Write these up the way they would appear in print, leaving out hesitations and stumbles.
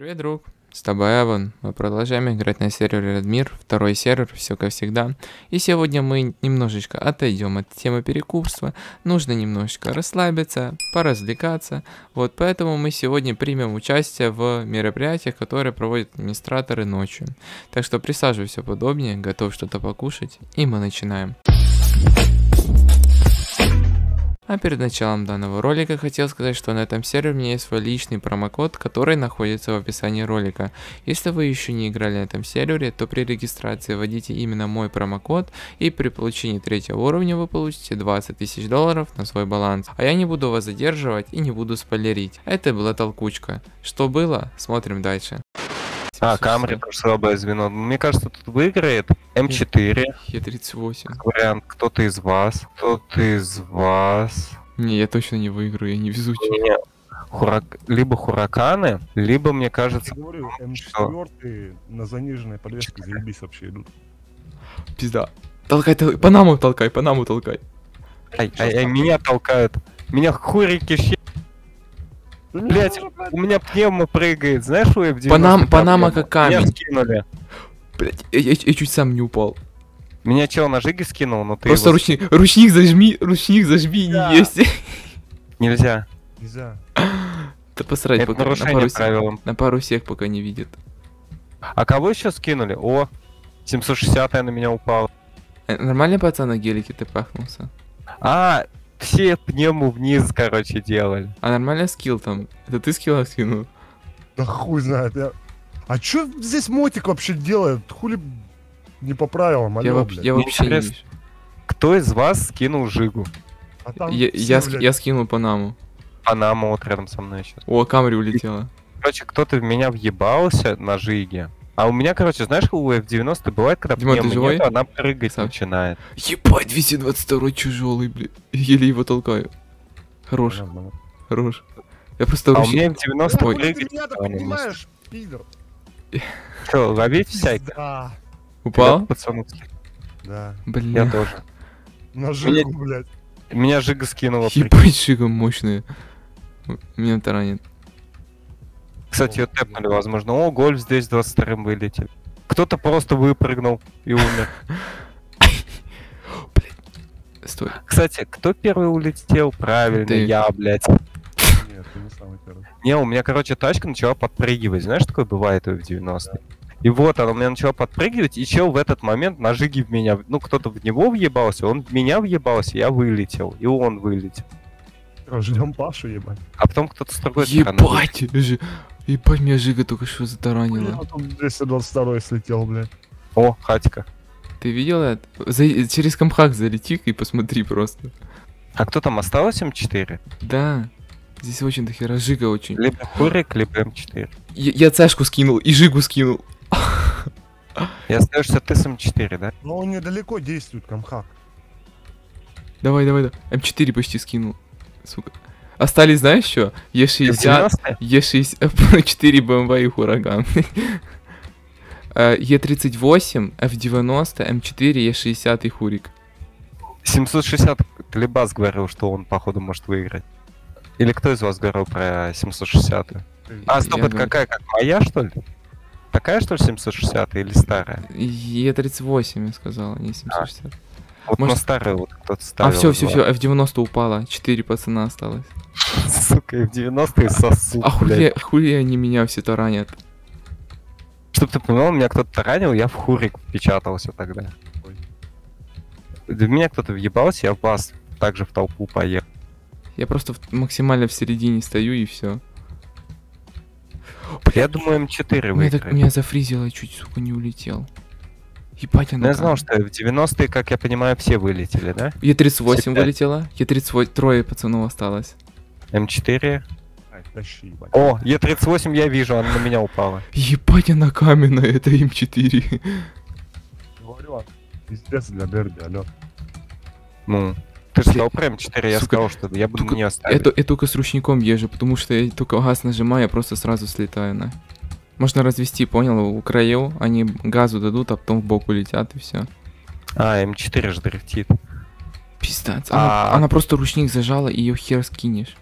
Привет, друг, с тобой Even. Мы продолжаем играть на сервере Радмир, второй сервер, все как всегда. И сегодня мы немножечко отойдем от темы перекупства, нужно немножечко расслабиться, поразвлекаться. Вот поэтому мы сегодня примем участие в мероприятиях, которые проводят администраторы ночью. Так что присаживайся подобнее, готовь что-то покушать, и мы начинаем. А перед началом данного ролика хотел сказать, что на этом сервере у меня есть свой личный промокод, который находится в описании ролика. Если вы еще не играли на этом сервере, то при регистрации вводите именно мой промокод, и при получении третьего уровня вы получите 20 тысяч долларов на свой баланс. А я не буду вас задерживать и не буду спойлерить. Это была толкучка. Что было, смотрим дальше. Камри слабое звено. Мне кажется, тут выиграет М4. Е38. Кто-то из вас. Не, я точно не выиграю, я не везучий. Либо Хураканы, либо, мне кажется... Я говорю, М4 на заниженной подвеске заебись вообще идут. Пизда. Толкай, толкай, Панаму толкай, меня толкают. Меня хурики щи... Блять, у меня пневма прыгает, знаешь, у FD? Панама как камень. Меня скинули. Блять, я чуть сам не упал. Меня чел на жиге скинул, но ты... Просто его... ручник зажми, да. Не есть. Нельзя. Нельзя. Да посрать, это пока на пару всех пока не видит. А кого еще скинули? О, 760-я на меня упала. Нормально пацан на гелике ты пахнулся? Все пнему вниз, короче, делали. А нормально скилл там? Это ты скилла скинул? Да хуй знает, я... А чё здесь мотик вообще делает? Хули не по правилам, алё, я вообще не... Кто из вас скинул жигу? Я скинул Панаму. Панама вот рядом со мной сейчас. О, Камри улетела. Короче, кто-то в меня въебался на жиге. А у меня, короче, знаешь, у F90 бывает, когда пневма нету, она прыгать начинает. Ебать, 222 тяжелый, блин. Еле его толкаю. Хорош. Хорош. Я просто ручник. А у меня F90 прыгает. Ты понимаешь, пидор. Что, ловить всякое? Упал? Да. Блин. Я тоже. На жигу, блядь. Меня жига скинула. Ебать, жига мощная. Меня таранит. Кстати, ее тэпнули, возможно. О, гольф здесь 22-м вылетел. Кто-то просто выпрыгнул и умер. Блин. Стой. Кстати, кто первый улетел? Правильно, я, блядь. Нет, ты не самый первый. Не, у меня, короче, тачка начала подпрыгивать. Знаешь, такое бывает в 90-е? И вот она у меня начала подпрыгивать, и чел в этот момент на жиге в меня... Ну, кто-то в него въебался, он в меня въебался, я вылетел. И он вылетел. Ждем Пашу, ебать. А потом кто-то с другой стороны. Ебать! Ебать, меня жига только что затаранила. А потом 222 слетел, блядь. О, хатика. Ты видел это? Через компхак залети и посмотри просто. А кто там, осталось М4? Да. Здесь очень дохера жига очень. Либо курик, либо М4. Я цашку скинул и жигу скинул. Я знаю, что ты с М4, да? Но он недалеко действует, компхак. Давай, давай. М4 почти скинул. Сука. Остались, знаешь, что? Е60, Е60, 4 БМВ и Хураган. Е38, F90, М4, Е60 и Хурик. 760, Клебас говорил, что он, походу, может выиграть. Или кто из вас говорил про 760? Стоп, это какая? Как моя, что ли? Такая, что ли, 760 или старая? Е38, я сказал, не 760. Вот может... на старый вот кто-то ставил. Все, F90 упала, 4 пацана осталось. Сука, F90 и сосут, блядь. А хули они меня все таранят? Чтоб ты понимал, меня кто-то таранил, я в хурик впечатался тогда. В меня кто-то въебался, я в вас также в толпу поехал. Я просто максимально в середине стою и все. Я думаю, М4 выиграет. Меня зафризило, чуть, сука, не улетел. Ебать, я знал, что в 90-е, как я понимаю, все вылетели, да? Е38 вылетела, Е38, трое пацанов осталось. М4. О, Е38 я вижу, она на меня упала. Ебать, она каменная, это М4. Говорю, пиздец для дерби, алё. Ну, ты же сказал про М4, я сказал, что я буду не оставить. Я только с ручником езжу, потому что я только газ нажимаю, я просто сразу слетаю на... Можно развести, понял, у краев, они газу дадут, а потом в бок улетят и все. М4 же дрифтит. Пиздец, она просто ручник зажала и ее хер скинешь.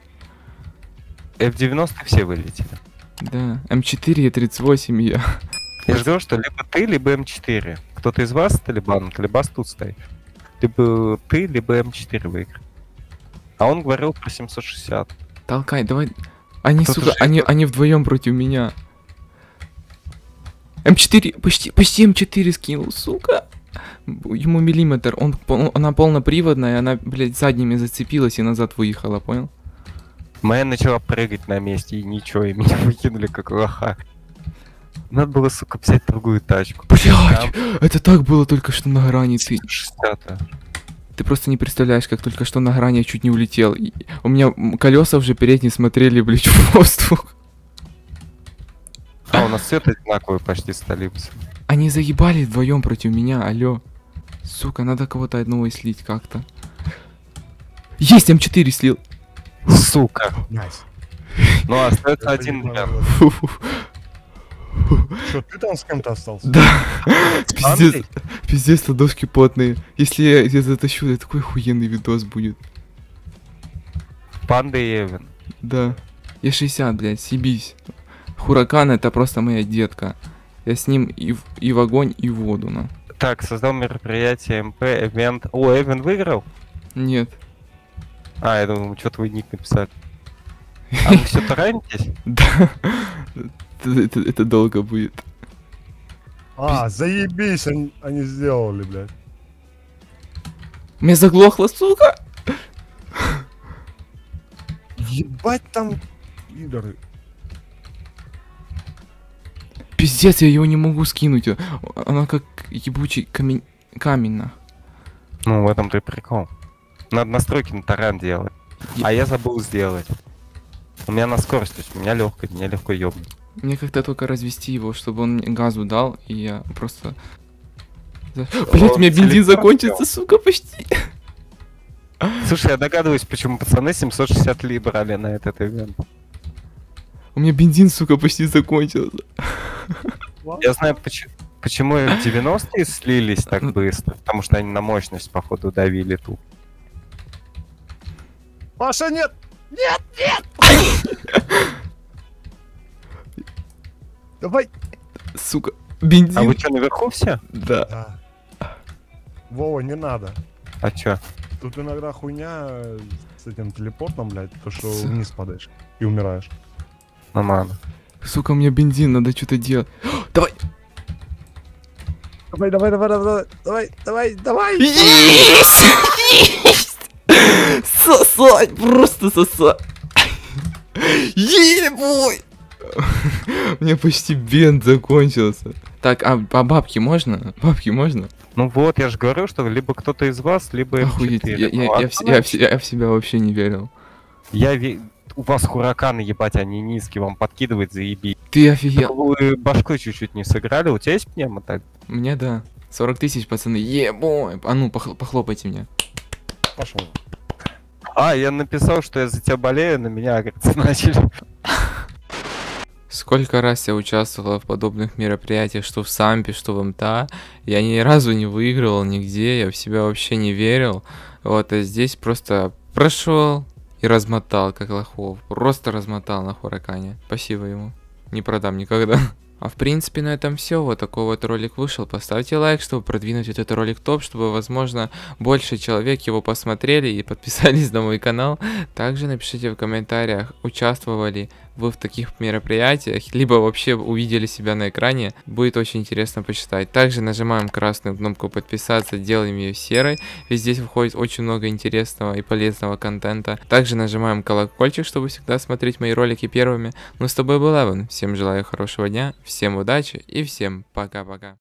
F90 все вылетели. Да, М4 и 38 я. Я жду, что либо ты, либо М4. Кто-то из вас Талибан, Талибас тут стоит. Либо ты, либо М4 выиграл. А он говорил про 760. Толкай, давай. Они, сука, они вдвоем против меня. М4, почти М4 скинул, сука. Ему миллиметр. Она полноприводная, она, блядь, задними зацепилась и назад выехала, понял? Моя начала прыгать на месте, и ничего, и меня выкинули как лоха. Надо было, сука, взять другую тачку. Блядь, это так было только что на грани. Ты просто не представляешь, как только что на грани я чуть не улетел. И у меня колеса уже передние смотрели, блядь, в воздух. А у нас цвет одинаковый почти стали. Они заебали вдвоем против меня, алё. Сука, надо кого-то одного слить как-то. Есть, М4 слил. Сука. Nice. Ну, остается один. Что, ты там с кем-то остался? Да. Пиздец, пиздец, ладошки потные. Если я затащу, это такой охуенный видос будет. Панда и Even. Да. Я 60, блядь, съебись. Хуракан это просто моя детка. Я с ним и в огонь, и в воду, на. Так, создал мероприятие МП, Эвент. О, Эвент выиграл? Нет. А, я думал, что-то вы ник написали. А вы все таранитесь? Да. Это долго будет. А, заебись, они сделали, блядь. Мне заглохло, сука. Ебать там игры. Пиздец, я его не могу скинуть. Она как ебучий камень. Ну, в этом-то и прикол. Надо настройки на таран делать. А я забыл сделать. У меня на скорость, то есть у меня легкая, меня легко ёбнуть. Мне как-то только развести его, чтобы он газу дал, и я просто... Блять, у меня бензин закончится, сука, почти. Слушай, я догадываюсь, почему пацаны 760 ли брали на этот ивент. У меня бензин, сука, почти закончился. Я знаю, почему 90-е слились так быстро, потому что они на мощность, походу, давили ту. Маша, нет! Нет, нет! Давай! Сука, бензин! А вы что, наверху все? Да. Вова, не надо. А чё? Тут иногда хуйня с этим телепортом, блядь, то что вниз падаешь и умираешь. Нормально. Сука, у меня бензин, надо что-то делать. Давай! Давай, давай, давай, давай, давай, давай, давай! Есть! Сосать, просто сосать. Ебой! Мне почти бент закончился. Так, а бабки можно? Бабки можно? Ну вот, я же говорю, что либо кто-то из вас, либо... Охуеть, я в себя вообще не верил. У вас хураканы, ебать, они низкие, вам подкидывают, заебись. Ты офигел. Вы башкой чуть-чуть не сыграли, у тебя есть пневмо так? Мне да. 40 тысяч, пацаны, ебой. А ну, похлопайте мне. Пошел. А, я написал, что я за тебя болею, на меня, говорится, начали. Сколько раз я участвовала в подобных мероприятиях, что в Сампе, что в МТА, я ни разу не выигрывал нигде, я в себя вообще не верил. Вот, а здесь просто прошел и размотал, как лохов. Просто размотал на хуракане. Спасибо ему. Не продам никогда. А в принципе на этом все, вот такой вот ролик вышел, поставьте лайк, чтобы продвинуть этот ролик топ, чтобы возможно больше человек его посмотрели и подписались на мой канал. Также напишите в комментариях, участвовали вы в таких мероприятиях, либо вообще увидели себя на экране, будет очень интересно почитать. Также нажимаем красную кнопку подписаться, делаем ее серой, ведь здесь выходит очень много интересного и полезного контента. Также нажимаем колокольчик, чтобы всегда смотреть мои ролики первыми. Ну с тобой был Even, всем желаю хорошего дня. Всем удачи и всем пока-пока.